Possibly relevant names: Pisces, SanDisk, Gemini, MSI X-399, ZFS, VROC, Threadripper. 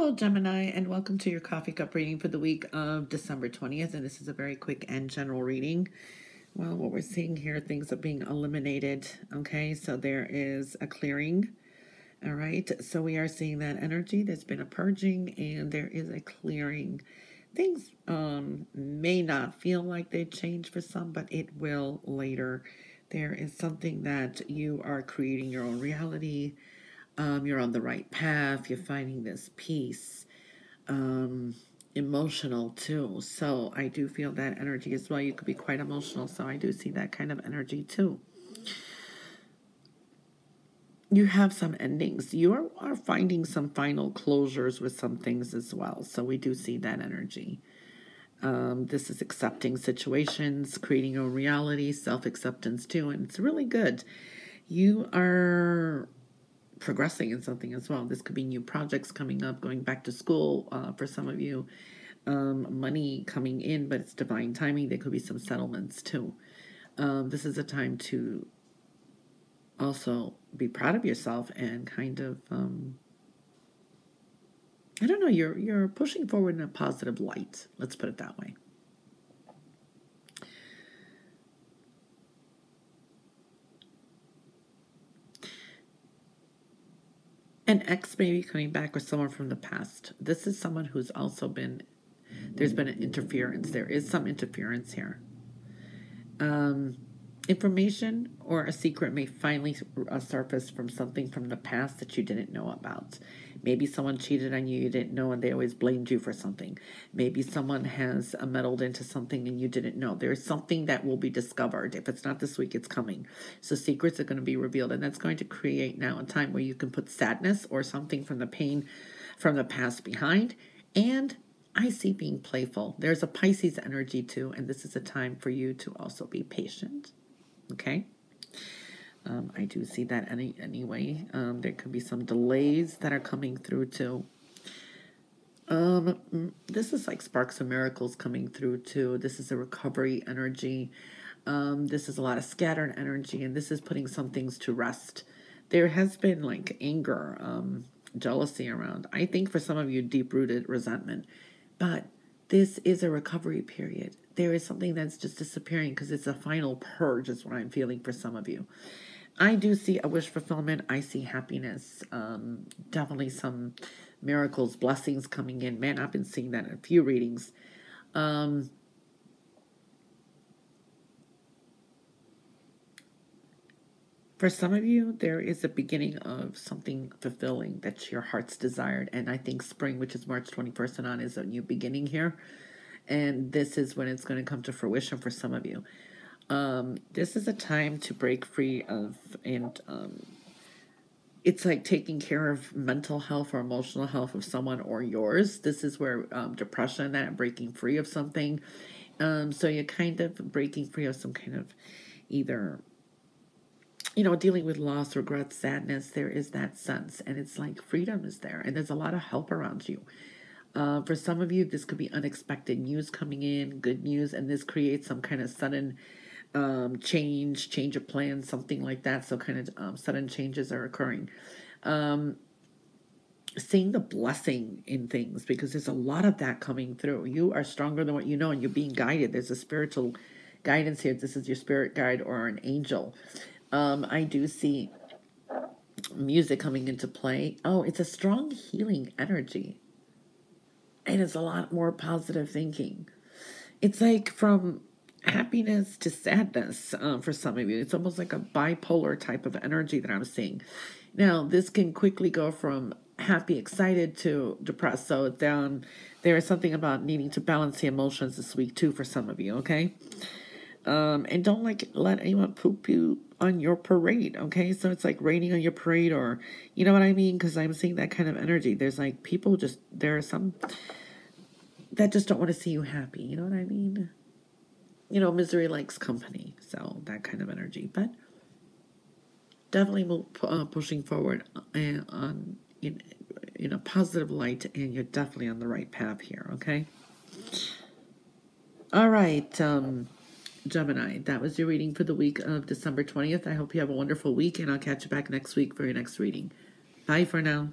Hello, Gemini, and welcome to your coffee cup reading for the week of December 20th. And this is a very quick and general reading. Well, what we're seeing here, things are being eliminated. Okay, so there is a clearing. All right, so we are seeing that energy. There's been a purging and there is a clearing. Things may not feel like they change for some, but it will later. There is something that you are creating your own reality. You're on the right path. You're finding this peace, emotional too. So I do feel that energy as well. You could be quite emotional. So I do see that kind of energy too. You have some endings. You are finding some final closures with some things as well. So we do see that energy. This is accepting situations, creating your own reality, self-acceptance too. And it's really good. You are progressing in something as well. This could be new projects coming up, going back to school for some of you, money coming in, but it's divine timing. There could be some settlements too. This is a time to also be proud of yourself and kind of, I don't know, you're pushing forward in a positive light. Let's put it that way. An ex may be coming back, or someone from the past. This is someone who's also been, there's been an interference. There is some interference here. Information or a secret may finally surface from something from the past that you didn't know about. Maybe someone cheated on you didn't know, and they always blamed you for something. Maybe someone has meddled into something and you didn't know. There is something that will be discovered. If it's not this week, it's coming. So secrets are going to be revealed, and that's going to create now a time where you can put sadness or something from the pain from the past behind. And I see being playful. There's a Pisces energy too, and this is a time for you to also be patient. Okay? I do see that anyway. There could be some delays that are coming through too. This is like sparks of miracles coming through too. This is a recovery energy. This is a lot of scattered energy, and this is putting some things to rest. There has been like anger, jealousy around. I think for some of you, deep-rooted resentment. But this is a recovery period. There is something that's just disappearing because it's a final purge is what I'm feeling for some of you. I do see a wish fulfillment. I see happiness. Definitely some miracles, blessings coming in. Man, I've been seeing that in a few readings. For some of you, there is a beginning of something fulfilling that's your heart's desired. And I think spring, which is March 21st and on, is a new beginning here. And this is when it's going to come to fruition for some of you. This is a time to break free of, and it's like taking care of mental health or emotional health of someone or yours. This is where depression, that breaking free of something. So you're kind of breaking free of some kind of either, you know, dealing with loss, regret, sadness. There is that sense. And it's like freedom is there. And there's a lot of help around you. For some of you, this could be unexpected news coming in, good news, and this creates some kind of sudden change of plans, something like that. So kind of sudden changes are occurring. Seeing the blessing in things, because there's a lot of that coming through. You are stronger than what you know, and you're being guided. There's a spiritual guidance here. This is your spirit guide or an angel. I do see music coming into play. Oh, it's a strong healing energy. And it's a lot more positive thinking. It's like from happiness to sadness for some of you. It's almost like a bipolar type of energy that I'm seeing. Now, this can quickly go from happy, excited to depressed. So there is something about needing to balance the emotions this week too for some of you, okay? And don't let anyone poop you on your parade, okay? So it's like raining on your parade, or you know what I mean? Because I'm seeing that kind of energy. There's like people just, there are some that just don't want to see you happy. You know what I mean? You know, misery likes company. So that kind of energy. But definitely pushing forward in a positive light, and you're definitely on the right path here, okay? All right, Gemini, that was your reading for the week of December 20th. I hope you have a wonderful week, and I'll catch you back next week for your next reading. Bye for now.